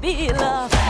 be loved.